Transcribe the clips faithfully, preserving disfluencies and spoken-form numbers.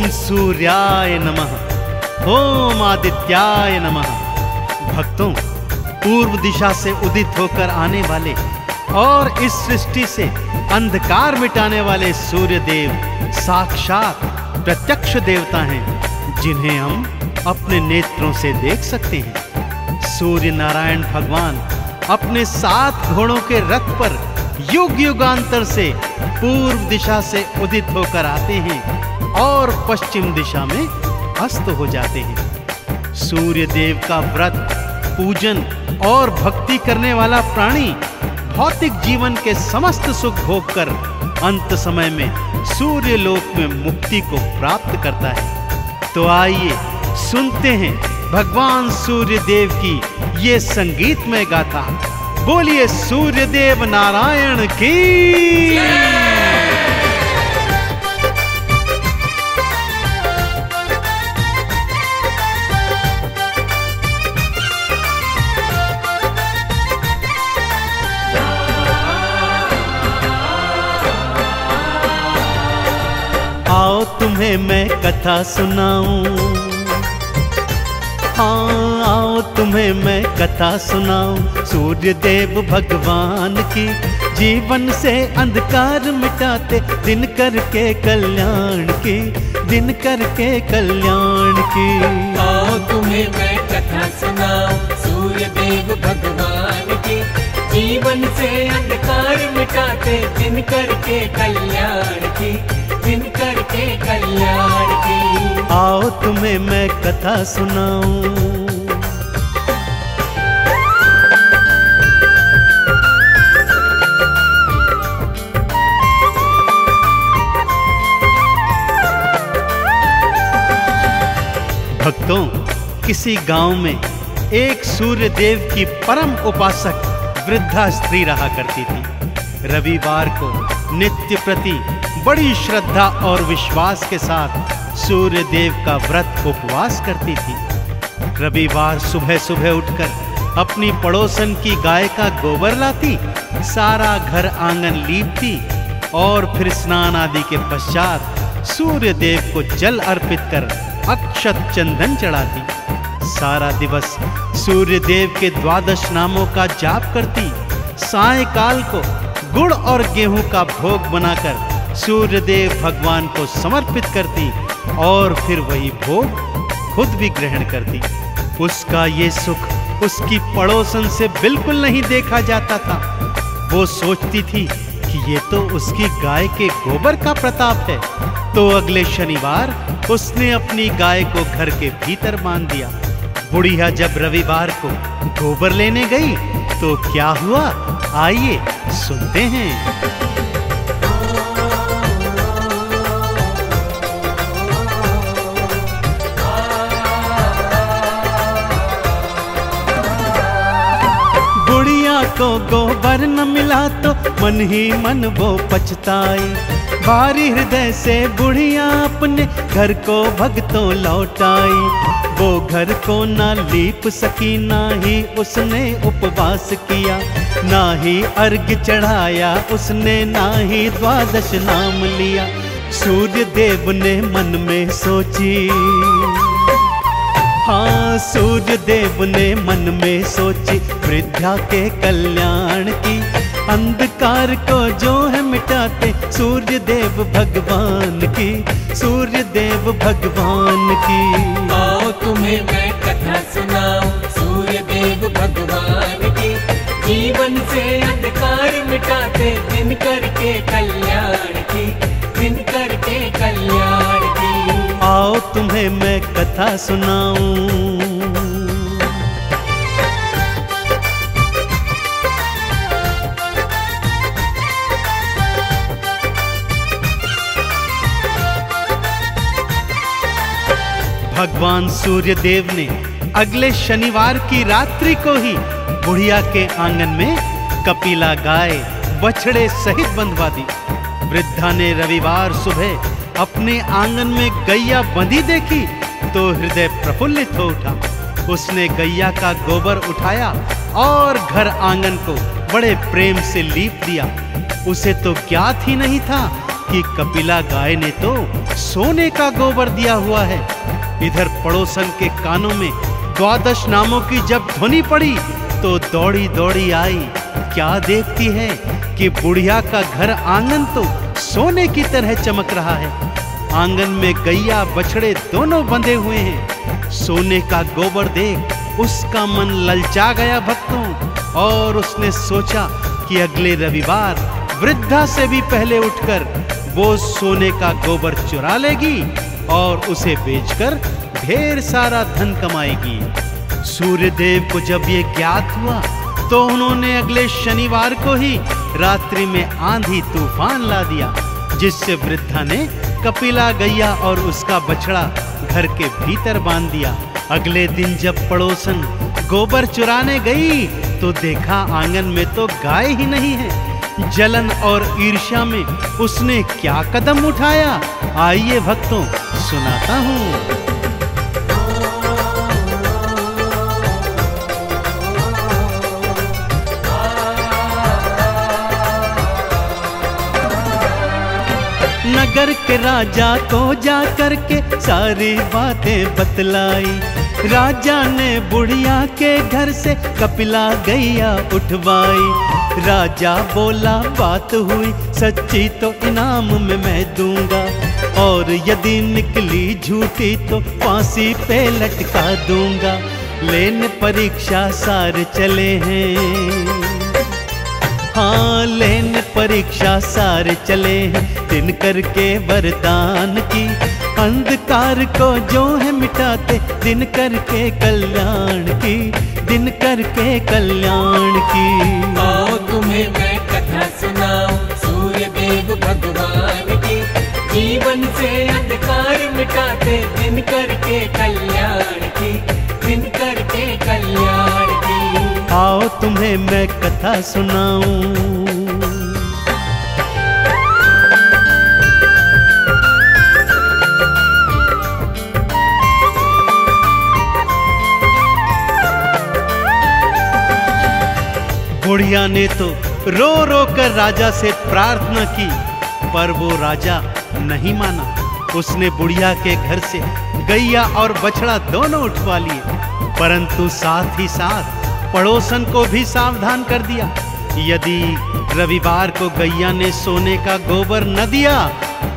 ओम सूर्याय नमः, ओम आदित्याय नमः। भक्तों, पूर्व दिशा से उदित होकर आने वाले और इस सृष्टि से अंधकार मिटाने वाले सूर्य देव साक्षात प्रत्यक्ष देवता हैं, जिन्हें हम अपने नेत्रों से देख सकते हैं। सूर्य नारायण भगवान अपने सात घोड़ों के रथ पर युग युगांतर से पूर्व दिशा से उदित होकर आते हैं और पश्चिम दिशा में अस्त हो जाते हैं। सूर्य देव का व्रत, पूजन और भक्ति करने वाला प्राणी भौतिक जीवन के समस्त सुख भोग कर अंत समय में सूर्य लोक में मुक्ति को प्राप्त करता है। तो आइए सुनते हैं भगवान सूर्य देव की ये संगीतमय गाथा। बोलिए सूर्य देव नारायण की। आओ तुम्हें मैं कथा सुनाऊं, हाँ आओ तुम्हें मैं कथा सुनाऊं सूर्य देव भगवान की। जीवन से अंधकार मिटाते दिन करके कल्याण की, दिन करके कल्याण की। आओ तुम्हें मैं कथा सुनाऊं सूर्य देव भगवान की। जीवन से अंधकार मिटाते दिन करके कल्याण की, दिन करके कल्याण की। आओ तुम्हें मैं कथा सुनाऊं। भक्तों, किसी गांव में एक सूर्य देव की परम उपासक वृद्धा स्त्री रहा करती थी। रविवार को नित्य प्रति बड़ी श्रद्धा और विश्वास के साथ सूर्य देव का व्रत उपवास करती थी। रविवार सुबह सुबह उठकर अपनी पड़ोसन की गाय का गोबर लाती, सारा घर आंगन लीपती और फिर स्नान आदि के पश्चात सूर्य देव को जल अर्पित कर अक्षत चंदन चढ़ाती। सारा दिवस सूर्य देव के द्वादश नामों का जाप करती। सायंकाल को गुड़ और गेहूं का भोग बनाकर सूर्यदेव भगवान को समर्पित करती और फिर वही भोग खुद भी ग्रहण करती। उसका ये सुख उसकी पड़ोसन से बिल्कुल नहीं देखा जाता था। वो सोचती थी कि ये तो उसकी गाय के गोबर का प्रताप है। तो अगले शनिवार उसने अपनी गाय को घर के भीतर बांध दिया। बुढ़िया जब रविवार को गोबर लेने गई तो क्या हुआ, आइए सुनते हैं। तो गोबर न मिला तो मन ही मन वो पछताई। भारी हृदय से बुढ़िया अपने घर को भगतों लौटाई। वो घर को ना लीप सकी, ना ही उसने उपवास किया, ना ही अर्घ चढ़ाया उसने, ना ही द्वादश नाम लिया। सूर्य देव ने मन में सोची, हाँ सूर्य देव ने मन में सोची वृद्धा के कल्याण की। अंधकार को जो है मिटाते सूर्य देव भगवान की, सूर्य देव भगवान की। आओ तुम्हें मैं कथा सुनाऊं सूर्य देव भगवान की। जीवन से अंधकार मिटाते दिन करके कल्याण की, दिन करके कल्याण की। आओ तुम्हें मैं कथा सुनाऊं। भगवान सूर्य देव ने अगले शनिवार की रात्रि को ही बुढ़िया के आंगन में कपिला गाय बछड़े सहित बंधवा दी। वृद्धा ने रविवार सुबह अपने आंगन में गैया बंधी देखी तो हृदय प्रफुल्लित हो उठा। उसने गैया का गोबर उठाया और घर आंगन को बड़े प्रेम से लीप दिया। उसे तो ज्ञात ही नहीं था कि कपिला गाय ने तो सोने का गोबर दिया हुआ है। इधर पड़ोसन के कानों में द्वादश नामों की जब ध्वनि पड़ी तो दौड़ी दौड़ी आई, क्या देखती है कि बुढ़िया का घर आंगन तो सोने की तरह चमक रहा है। आंगन में गैया बछड़े दोनों बंधे हुए हैं। सोने का गोबर देख उसका मन ललचा गया भक्तों, और उसने सोचा कि अगले रविवार वृद्धा से भी पहले उठकर वो सोने का गोबर चुरा लेगी और उसे बेचकर ढेर सारा धन कमाएगी। सूर्यदेव को जब ये ज्ञात हुआ तो उन्होंने अगले शनिवार को ही रात्रि में आंधी तूफान ला दिया, जिससे वृद्धा ने कपिला गैया और उसका बछड़ा घर के भीतर बांध दिया। अगले दिन जब पड़ोसन गोबर चुराने गई तो देखा आंगन में तो गाय ही नहीं है। जलन और ईर्ष्या में उसने क्या कदम उठाया, आइए भक्तों सुनाता हूँ। नगर के राजा को जा करके सारी बातें बतलाई। राजा ने बुढ़िया के घर से कपिला गैया उठवाई। राजा बोला बात हुई सच्ची तो इनाम में मैं दूंगा, और यदि निकली झूठी तो फांसी पे लटका दूंगा। लेने परीक्षा सारे चले हैं, हाँ लेने परीक्षा सारे चले हैं। दिन करके वरदान की अंधकार को जो है मिटाते, दिन करके कल्याण की, दिन करके कल्याण की। आओ तुम्हें मैं कथा सुनाऊं सूर्यदेव भगवान की, जीवन से अंधकार मिटाते, दिन करके कल्याण की, दिन करके कल्याण की। आओ तुम्हें मैं कथा सुनाऊं। बुढ़िया ने तो रो रो कर राजा से प्रार्थना की, पर वो राजा नहीं माना। उसने बुढ़िया के घर से गैया और बछड़ा दोनों उठवा लिए, परंतु साथ ही साथ पड़ोसन को भी सावधान कर दिया। यदि रविवार को गैया ने सोने का गोबर न दिया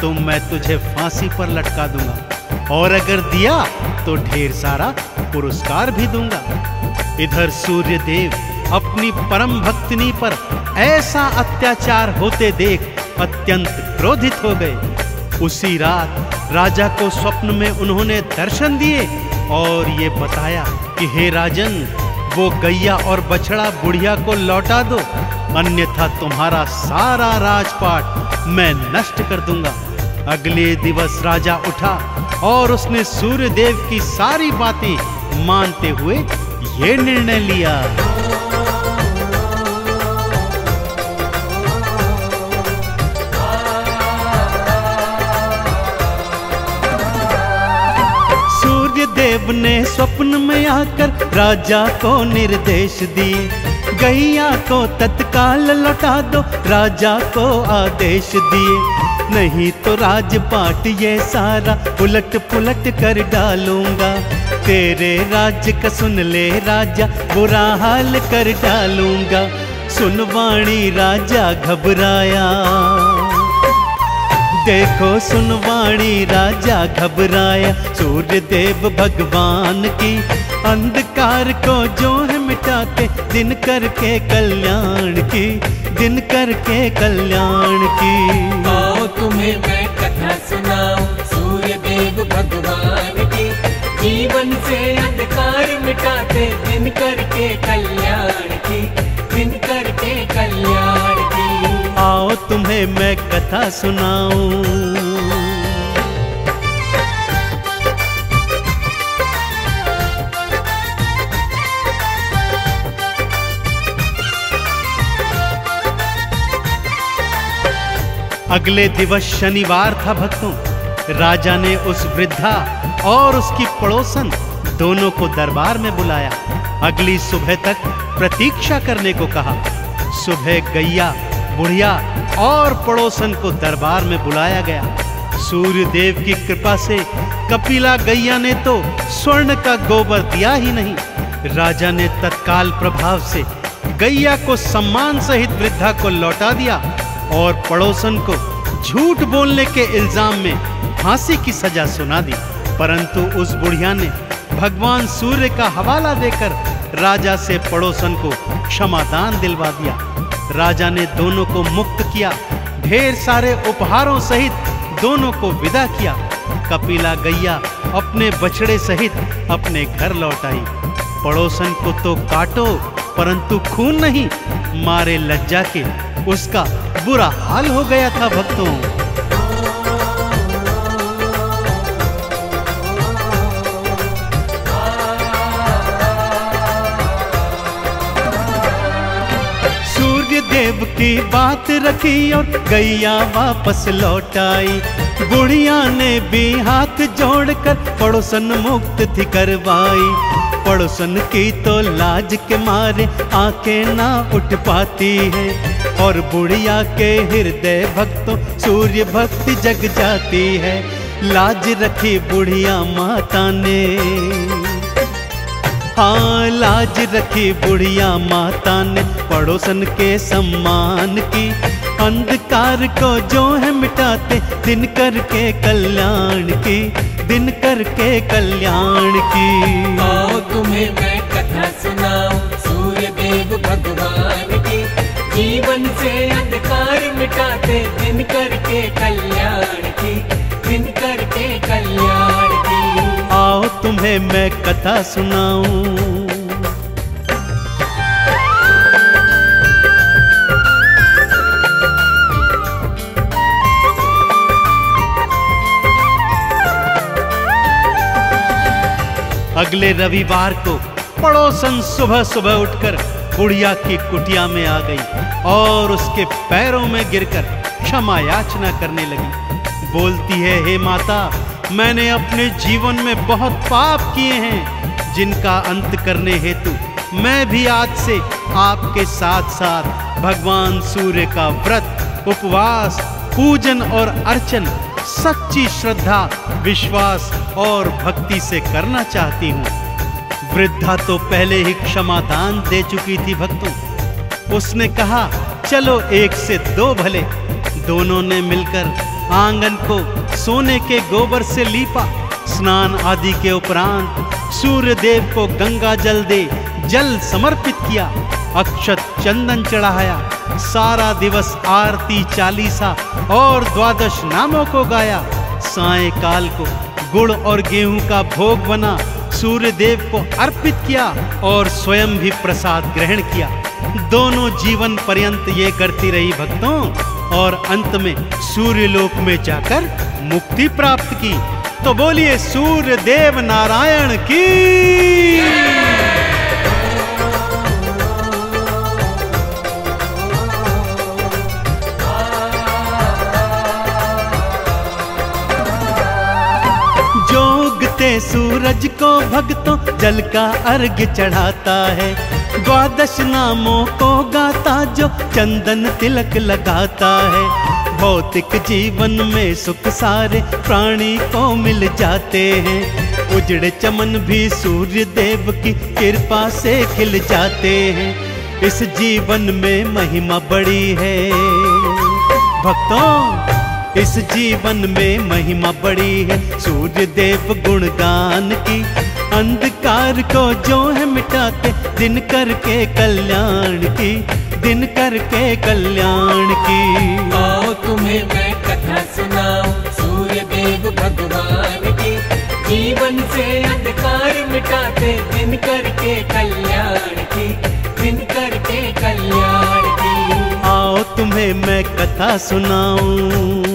तो मैं तुझे फांसी पर लटका दूंगा, और अगर दिया तो ढेर सारा पुरस्कार भी दूंगा। इधर सूर्यदेव अपनी परम भक्तिनी पर ऐसा अत्याचार होते देख अत्यंत क्रोधित हो गए। उसी रात राजा को स्वप्न में उन्होंने दर्शन दिए और ये बताया कि हे राजन, वो गैया और बछड़ा बुढ़िया को लौटा दो, अन्यथा तुम्हारा सारा राजपाट मैं नष्ट कर दूंगा। अगले दिवस राजा उठा और उसने सूर्यदेव की सारी बातें मानते हुए ये निर्णय लिया। देव ने स्वप्न में आकर राजा को निर्देश दिए, गैया को तत्काल लौटा दो, राजा को आदेश दिए, नहीं तो राजपाट ये सारा उलट पुलट कर डालूंगा। तेरे राज्य का सुन ले राजा, बुरा हाल कर डालूंगा। सुनवाणी राजा घबराया, देखो सुनवाणी राजा घबराया। सूर्यदेव भगवान की अंधकार को जो है मिटाते, दिन करके कल्याण की, दिन करके कल्याण की। आओ तुम्हें मैं कथा सुनाऊं सूर्यदेव भगवान की, जीवन से अंधकार मिटाते, दिन करके कल्याण की, दिन करके कल्याण की। आओ तुम्हें मैं कथा सुनाऊं। अगले दिवस शनिवार था भक्तों। राजा ने उस वृद्धा और उसकी पड़ोसन दोनों को दरबार में बुलाया, अगली सुबह तक प्रतीक्षा करने को कहा। सुबह गैया बुढ़िया और पड़ोसन को दरबार में बुलाया गया। सूर्य देव की कृपा से कपिला गैया ने तो स्वर्ण का गोबर दिया ही नहीं। राजा ने तत्काल प्रभाव से गैया को सम्मान सहित वृद्धा को लौटा दिया और पड़ोसन को झूठ बोलने के इल्जाम में फांसी की सजा सुना दी। परंतु उस बुढ़िया ने भगवान सूर्य का हवाला देकर राजा से पड़ोसन को क्षमादान दिलवा दिया। राजा ने दोनों को मुक्त किया, ढेर सारे उपहारों सहित दोनों को विदा किया। कपिला गैया अपने बछड़े सहित अपने घर लौट आई। पड़ोसन को तो काटो परंतु खून नहीं, मारे लज्जा के उसका बुरा हाल हो गया था। भक्तों, सूर्य देव की बात रखी और गैया वापस लौट आई। बुढ़िया ने भी हाथ जोड़कर पड़ोसन मुक्त थी करवाई। पड़ोसन की तो लाज के मारे आंखें ना उठ पाती है और बुढ़िया के हृदय भक्तों सूर्य भक्ति जग जाती है। लाज रखी बुढ़िया माता ने, हाँ लाज रखी बुढ़िया माता ने पड़ोसन के सम्मान की। अंधकार को जो है मिटाते दिन करके कल्याण की, दिन करके कल्याण की। आओ तुम्हें मैं कथा सुनाऊं सूर्य देव भगवान की। जीवन से अंधकार मिटाते दिन करके कल्याण की, दिन करके कल्याण की। आओ तुम्हें मैं कथा सुनाऊं। अगले रविवार को पड़ोसन सुबह सुबह उठकर बुढ़िया की कुटिया में आ गई और उसके पैरों में गिरकर क्षमा याचना करने लगी। बोलती है, हे माता, मैंने अपने जीवन में बहुत पाप किए हैं जिनका अंत करने हेतु मैं भी आज से आपके साथ साथ भगवान सूर्य का व्रत, उपवास, पूजन और अर्चन सच्ची श्रद्धा, विश्वास और भक्ति से करना चाहती हूँ। वृद्धा तो पहले ही क्षमादान दे चुकी थी भक्तों। उसने कहा, चलो एक से दो भले। दोनों ने मिलकर आंगन को सोने के गोबर से लीपा। स्नान आदि के उपरांत सूर्य देव को गंगा जल दे जल समर्पित किया। अक्षत चंदन चढ़ाया। सारा दिवस आरती, चालीसा और द्वादश नामों को गाया। सायंकाल को गुड़ और गेहूं का भोग बना, सूर्य देव को अर्पित किया और स्वयं भी प्रसाद ग्रहण किया। दोनों जीवन पर्यंत ये करती रही भक्तों और अंत में सूर्यलोक में जाकर मुक्ति प्राप्त की। तो बोलिए सूर्य देव नारायण की। सूरज को भक्तों जल का अर्घ्य चढ़ाता है। द्वादश नामों को गाता जो चंदन तिलक लगाता है। भौतिक जीवन में सुख सारे प्राणी को मिल जाते हैं। उजड़े चमन भी सूर्य देव की कृपा से खिल जाते हैं। इस जीवन में महिमा बड़ी है भक्तों, इस जीवन में महिमा बड़ी है सूर्य देव गुणगान की। अंधकार को जो है मिटाते दिन करके कल्याण की, दिन करके कल्याण की। आओ तुम्हें मैं कथा सुनाऊं सूर्य देव भगवान की। जीवन से अंधकार मिटाते दिन करके कल्याण की, दिन करके कल्याण की। आओ तुम्हें मैं कथा सुनाऊं।